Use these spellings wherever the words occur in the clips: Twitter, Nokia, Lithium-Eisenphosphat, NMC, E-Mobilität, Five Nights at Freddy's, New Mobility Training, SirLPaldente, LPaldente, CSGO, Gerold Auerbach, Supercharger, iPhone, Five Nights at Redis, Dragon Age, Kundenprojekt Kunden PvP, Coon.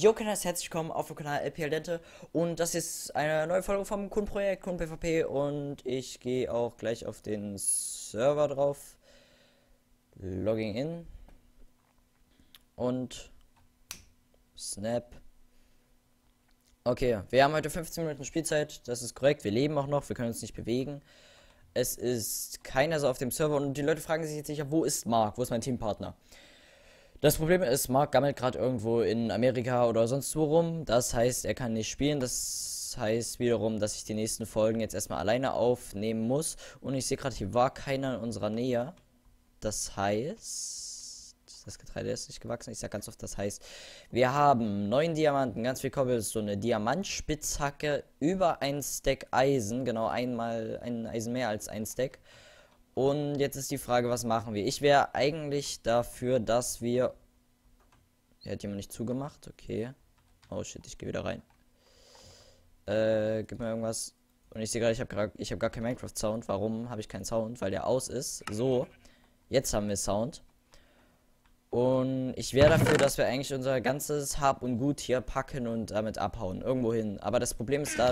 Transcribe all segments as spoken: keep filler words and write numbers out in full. Jo, Kinders, herzlich willkommen auf dem Kanal LPaldente und das ist eine neue Folge vom Kundenprojekt Kunden PvP und ich gehe auch gleich auf den Server drauf. Logging in und Snap. Okay, wir haben heute fünfzehn Minuten Spielzeit, das ist korrekt, wir leben auch noch, wir können uns nicht bewegen. Es ist keiner so auf dem Server und die Leute fragen sich jetzt sicher, wo ist Marc, wo ist mein Teampartner? Das Problem ist, Marc gammelt gerade irgendwo in Amerika oder sonst wo rum. Das heißt, er kann nicht spielen. Das heißt wiederum, dass ich die nächsten Folgen jetzt erstmal alleine aufnehmen muss. Und ich sehe gerade, hier war keiner in unserer Nähe. Das heißt, das Getreide ist nicht gewachsen. Ich sage ganz oft, das heißt, wir haben neun Diamanten, ganz viel Cobblestone, eine Diamantspitzhacke über ein Stack Eisen. Genau, einmal ein Eisen mehr als ein Stack. Und jetzt ist die Frage, was machen wir? Ich wäre eigentlich dafür, dass wir... Hier hat jemand nicht zugemacht, okay. Oh shit, ich gehe wieder rein. Äh, gib mir irgendwas. Und ich sehe gerade, ich habe gerade, ich habe gar keinen Minecraft-Sound. Warum habe ich keinen Sound? Weil der aus ist. So, jetzt haben wir Sound. Und ich wäre dafür, dass wir eigentlich unser ganzes Hab und Gut hier packen und damit abhauen. Irgendwo hin. Aber das Problem ist, da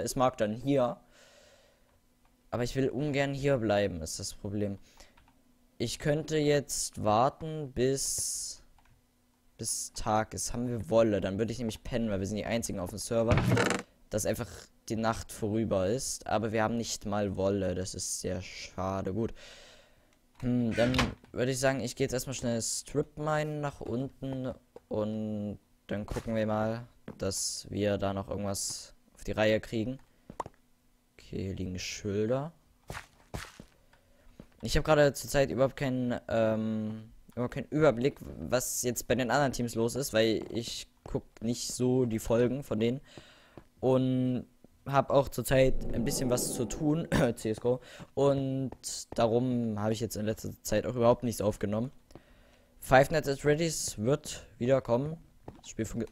äh, ist Marc dann hier. Aber ich will ungern hier bleiben, ist das Problem. Ich könnte jetzt warten, bis bis Tag ist. Haben wir Wolle, dann würde ich nämlich pennen, weil wir sind die einzigen auf dem Server, dass einfach die Nacht vorüber ist. Aber wir haben nicht mal Wolle, das ist sehr schade. Gut, hm, dann würde ich sagen, ich gehe jetzt erstmal schnell Strip Mine nach unten und dann gucken wir mal, dass wir da noch irgendwas auf die Reihe kriegen. Okay, hier liegen Schilder. Ich habe gerade zurzeit überhaupt keinen, ähm, überhaupt keinen Überblick, was jetzt bei den anderen Teams los ist, weil ich gucke nicht so die Folgen von denen und habe auch zurzeit ein bisschen was zu tun, C S G O, und darum habe ich jetzt in letzter Zeit auch überhaupt nichts aufgenommen. Five Nights at Redis wird wieder kommen. Das Spiel von...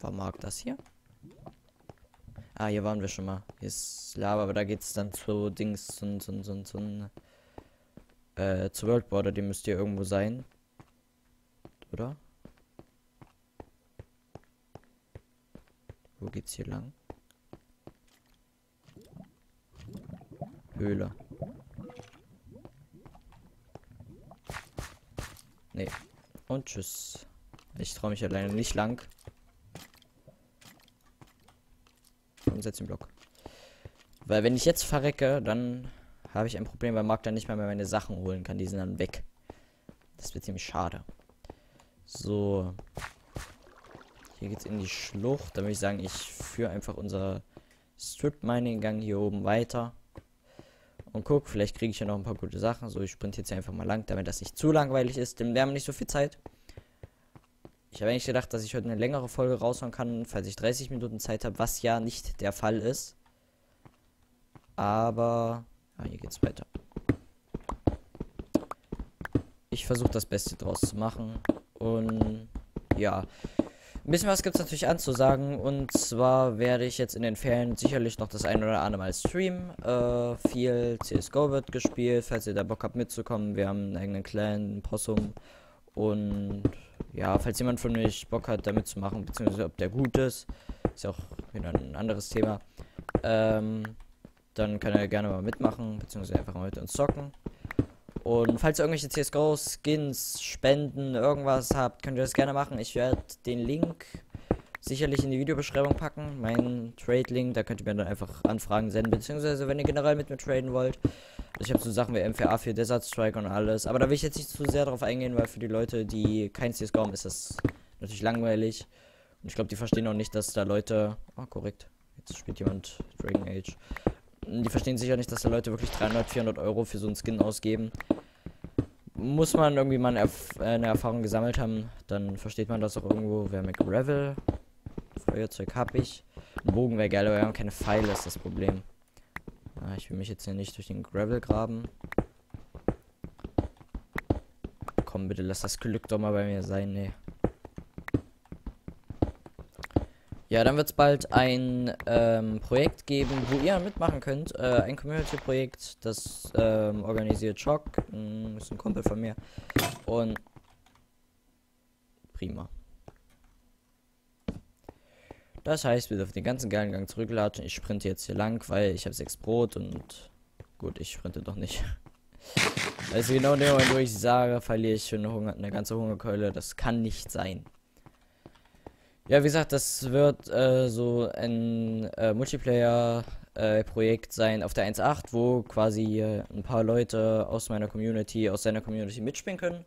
War Marc das hier? Ah, hier waren wir schon mal. Hier ist Lava, aber da geht's dann zu Dings, zu, zu, zu, zu, äh, zu World Border, die müsst ihr irgendwo sein. Oder? Wo geht's hier lang? Höhle. Nee. Und tschüss. Ich traue mich alleine nicht lang. Setz den Block. Weil wenn ich jetzt verrecke, dann habe ich ein Problem, weil Marc dann nicht mal mehr meine Sachen holen kann. Die sind dann weg. Das wird ziemlich schade. So. Hier geht's in die Schlucht. Da würde ich sagen, ich führe einfach unser Strip-Mining-Gang hier oben weiter. Und guck, vielleicht kriege ich ja noch ein paar gute Sachen. So, ich sprinte jetzt einfach mal lang, damit das nicht zu langweilig ist. Denn wir haben nicht so viel Zeit. Ich habe eigentlich gedacht, dass ich heute eine längere Folge raushauen kann, falls ich dreißig Minuten Zeit habe, was ja nicht der Fall ist. Aber... Ah, hier geht's weiter. Ich versuche das Beste draus zu machen. Und... Ja. Ein bisschen was gibt es natürlich anzusagen. Und zwar werde ich jetzt in den Ferien sicherlich noch das ein oder andere Mal streamen. Äh, viel C S G O wird gespielt, falls ihr da Bock habt mitzukommen. Wir haben einen eigenen Clan, Possum. Und... Ja, falls jemand von euch Bock hat, damit zu machen, beziehungsweise ob der gut ist, ist ja auch wieder ein anderes Thema, ähm, dann kann er gerne mal mitmachen, beziehungsweise einfach mal mit uns zocken. Und falls ihr irgendwelche C S G O Skins, Spenden, irgendwas habt, könnt ihr das gerne machen. Ich werde den Link sicherlich in die Videobeschreibung packen, meinen Trade-Link, da könnt ihr mir dann einfach Anfragen senden, beziehungsweise wenn ihr generell mit mir traden wollt. Ich habe so Sachen wie M vier A vier, Desert Strike und alles. Aber da will ich jetzt nicht zu sehr drauf eingehen, weil für die Leute, die kein C S G O haben, ist das natürlich langweilig. Und ich glaube, die verstehen auch nicht, dass da Leute... Oh, korrekt. Jetzt spielt jemand Dragon Age. Die verstehen sicher nicht, dass da Leute wirklich dreihundert, vierhundert Euro für so einen Skin ausgeben. Muss man irgendwie mal eine, Erf äh, eine Erfahrung gesammelt haben, dann versteht man das auch irgendwo. Wir haben Gravel. Feuerzeug habe ich. Ein Bogen wäre geil, aber wir haben keine Pfeile, ist das Problem. Ich will mich jetzt hier nicht durch den Gravel graben. Komm, bitte lass das Glück doch mal bei mir sein, ne. Ja, dann wird es bald ein ähm, Projekt geben, wo ihr mitmachen könnt. Äh, ein Community-Projekt, das ähm, organisiert Schock. Mh, ist ein Kumpel von mir. Und prima. Das heißt, wir dürfen den ganzen geilen Gang zurücklatschen. Ich sprinte jetzt hier lang, weil ich habe sechs Brot und gut, ich sprinte doch nicht. Also genau in dem Moment, wo ich sage, verliere ich schon eine, Hunger, eine ganze Hungerkeule. Das kann nicht sein. Ja, wie gesagt, das wird äh, so ein äh, Multiplayer-Projekt äh, sein auf der eins punkt acht, wo quasi äh, ein paar Leute aus meiner Community, aus seiner Community mitspielen können.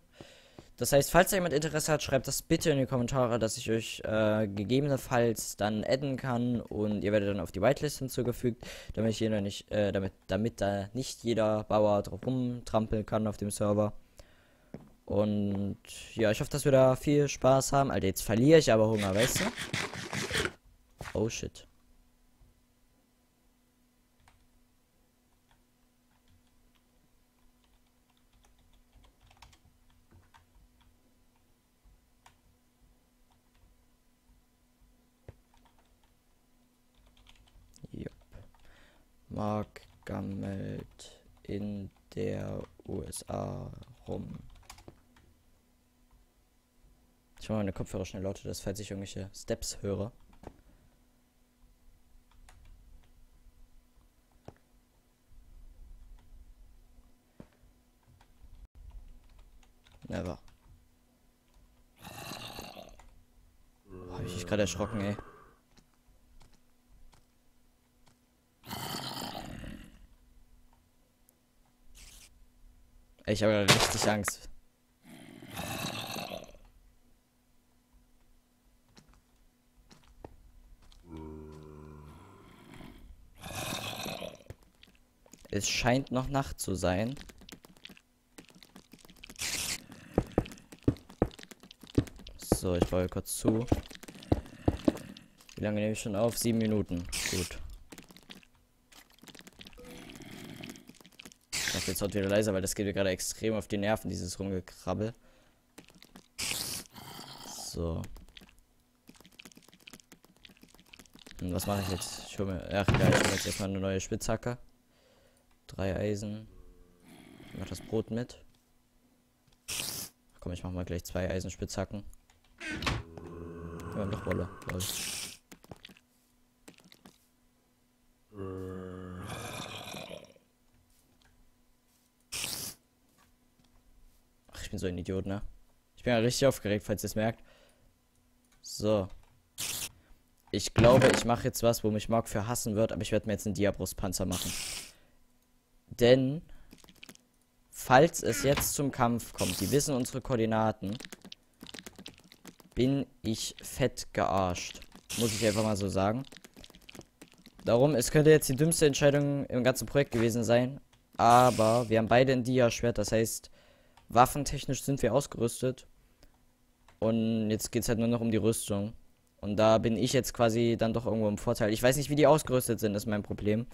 Das heißt, falls da jemand Interesse hat, schreibt das bitte in die Kommentare, dass ich euch äh, gegebenenfalls dann adden kann und ihr werdet dann auf die Whitelist hinzugefügt, damit ich jeder nicht, äh, damit, damit da nicht jeder Bauer drauf rumtrampeln kann auf dem Server. Und ja, ich hoffe, dass wir da viel Spaß haben. Alter, jetzt verliere ich aber Hunger, weißt du? Oh shit. Mark gammelt in der U S A rum. Ich mache meine Kopfhörer schnell lauter, dass falls ich irgendwelche Steps höre. Never. Oh, hab ich mich gerade erschrocken, ey. Ich habe richtig Angst. Es scheint noch Nacht zu sein. So, ich baue kurz zu. Wie lange nehme ich schon auf? Sieben Minuten. Gut. Jetzt haut wieder leiser, weil das geht mir gerade extrem auf die Nerven, dieses Rumgekrabbel. So. Und was mache ich jetzt? Ich hole mir, ach geil, ich hole jetzt erstmal eine neue Spitzhacke. Drei Eisen. Ich mache das Brot mit. Ach komm, ich mache mal gleich zwei Eisenspitzhacken. Wir haben doch Wolle. Wolle. Ich bin so ein Idiot, ne? Ich bin ja richtig aufgeregt, falls ihr es merkt. So. Ich glaube, ich mache jetzt was, wo mich Mark für hassen wird, aber ich werde mir jetzt einen Diabrustpanzer machen. Denn, falls es jetzt zum Kampf kommt, die wissen unsere Koordinaten, bin ich fett gearscht. Muss ich einfach mal so sagen. Darum, es könnte jetzt die dümmste Entscheidung im ganzen Projekt gewesen sein, aber wir haben beide ein Dia-Schwert, das heißt, waffentechnisch sind wir ausgerüstet. Und jetzt geht es halt nur noch um die Rüstung. Und da bin ich jetzt quasi dann doch irgendwo im Vorteil. Ich weiß nicht, wie die ausgerüstet sind, ist mein Problem.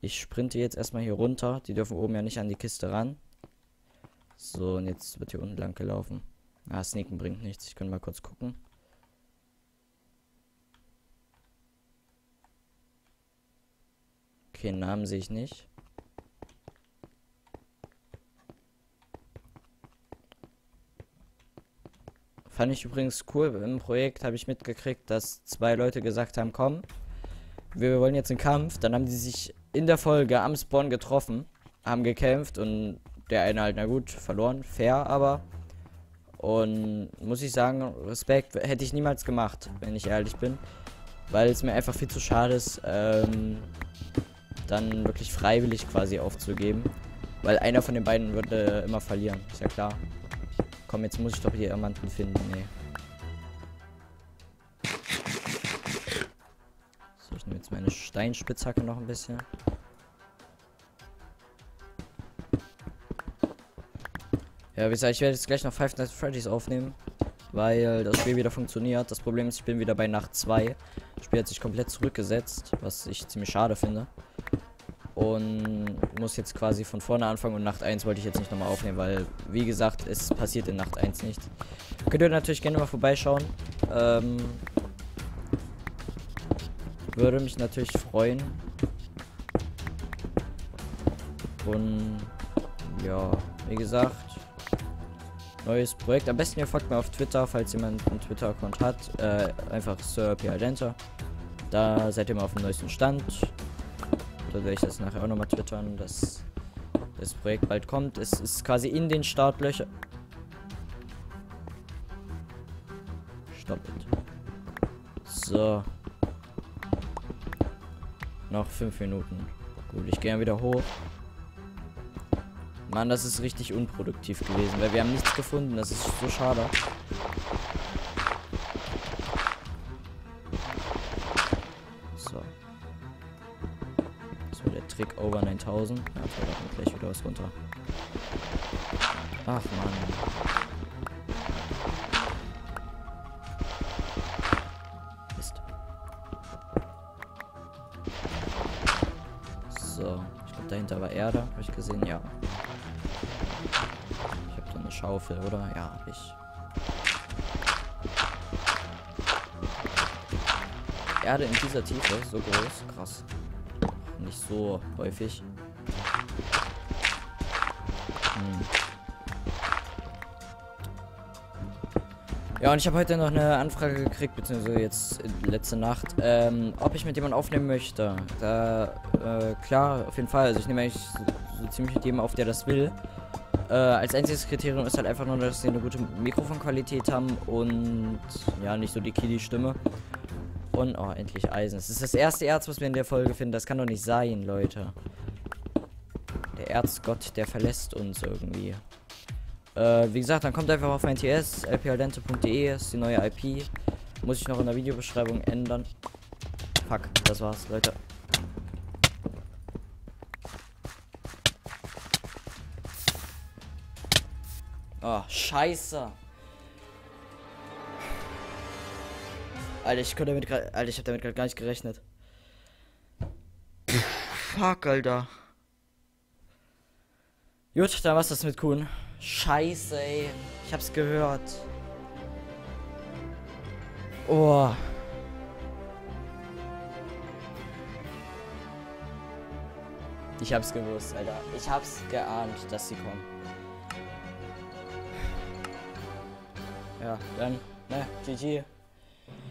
Ich sprinte jetzt erstmal hier runter. Die dürfen oben ja nicht an die Kiste ran. So, und jetzt wird hier unten lang gelaufen. Ah, Sneaken bringt nichts. Ich kann mal kurz gucken. Okay, Namen sehe ich nicht. Fand ich übrigens cool, im Projekt habe ich mitgekriegt, dass zwei Leute gesagt haben, komm, wir wollen jetzt einen Kampf. Dann haben die sich in der Folge am Spawn getroffen, haben gekämpft und der eine halt, na gut, verloren, fair aber. Und muss ich sagen, Respekt, hätte ich niemals gemacht, wenn ich ehrlich bin, weil es mir einfach viel zu schade ist, ähm, dann wirklich freiwillig quasi aufzugeben, weil einer von den beiden würde immer verlieren, ist ja klar. Komm, jetzt muss ich doch hier jemanden finden. Nee. So, ich nehme jetzt meine Steinspitzhacke noch ein bisschen. Ja, wie gesagt, ich werde jetzt gleich noch Five Nights at Freddy's aufnehmen, weil das Spiel wieder funktioniert. Das Problem ist, ich bin wieder bei Nacht zwei. Das Spiel hat sich komplett zurückgesetzt, was ich ziemlich schade finde. Und muss jetzt quasi von vorne anfangen und Nacht eins wollte ich jetzt nicht nochmal aufnehmen, weil, wie gesagt, es passiert in Nacht eins nichts. Könnt ihr natürlich gerne mal vorbeischauen. Ähm, Würde mich natürlich freuen. Und ja, wie gesagt, neues Projekt. Am besten ihr folgt mir auf Twitter, falls jemand einen Twitter-Account hat. Äh, einfach SirLPaldente. Da seid ihr mal auf dem neuesten Stand. Da werde ich das nachher auch nochmal twittern, dass das Projekt bald kommt. Es ist quasi in den Startlöchern. Stopp it. So. Noch fünf Minuten. Gut, ich gehe dann wieder hoch. Mann, das ist richtig unproduktiv gewesen, weil wir haben nichts gefunden. Das ist so schade. So. So, der Trick over neuntausend. Ja, da kommt gleich wieder was runter. Ach, Mann. Mist. So. Ich glaube, dahinter war Erde. Habe ich gesehen? Ja. Schaufel, oder? Ja, hab ich. Die Erde in dieser Tiefe, so groß, krass. Nicht so häufig. Hm. Ja, und ich habe heute noch eine Anfrage gekriegt, beziehungsweise jetzt letzte Nacht, ähm, ob ich mit jemandem aufnehmen möchte. Da, äh, klar, auf jeden Fall. Also ich nehme eigentlich so, so ziemlich mit jedem auf, der das will. Äh, als einziges Kriterium ist halt einfach nur, dass sie eine gute Mikrofonqualität haben und ja, nicht so die Kili-Stimme. Und, oh, endlich Eisen. Es ist das erste Erz, was wir in der Folge finden. Das kann doch nicht sein, Leute. Der Erzgott, der verlässt uns irgendwie. Äh, wie gesagt, dann kommt einfach auf mein T S. L P aldente punkt de ist die neue I P. Muss ich noch in der Videobeschreibung ändern. Fuck, das war's, Leute. Oh, scheiße. Alter, ich konnte damit grad, Alter, ich hab damit gerade gar nicht gerechnet. Fuck, Alter. Gut, dann war's das mit Kuhn. Scheiße, ey. Ich hab's gehört. Oh. Ich hab's gewusst, Alter. Ich hab's geahnt, dass sie kommen. Ja, dann, ne, G G.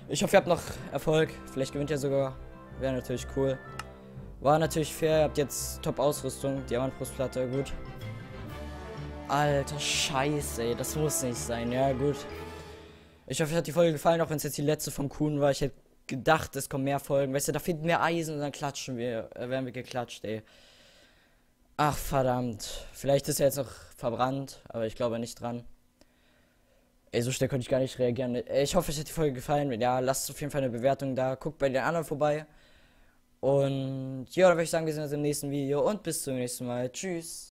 Ich hoffe, ihr habt noch Erfolg. Vielleicht gewinnt ihr sogar. Wäre natürlich cool. War natürlich fair. Ihr habt jetzt Top-Ausrüstung. Diamantbrustplatte, gut. Alter, scheiße, ey. Das muss nicht sein. Ja, gut. Ich hoffe, euch hat die Folge gefallen, auch wenn es jetzt die letzte vom Kuhn war. Ich hätte gedacht, es kommen mehr Folgen. Weißt du, da finden wir Eisen und dann klatschen wir. Äh, werden wir geklatscht, ey. Ach, verdammt. Vielleicht ist er jetzt noch verbrannt, aber ich glaube nicht dran. Ey, so schnell konnte ich gar nicht reagieren. Ich hoffe, euch hat die Folge gefallen. Wenn ja, lasst auf jeden Fall eine Bewertung da. Guckt bei den anderen vorbei. Und ja, dann würde ich sagen, wir sehen uns im nächsten Video. Und bis zum nächsten Mal. Tschüss.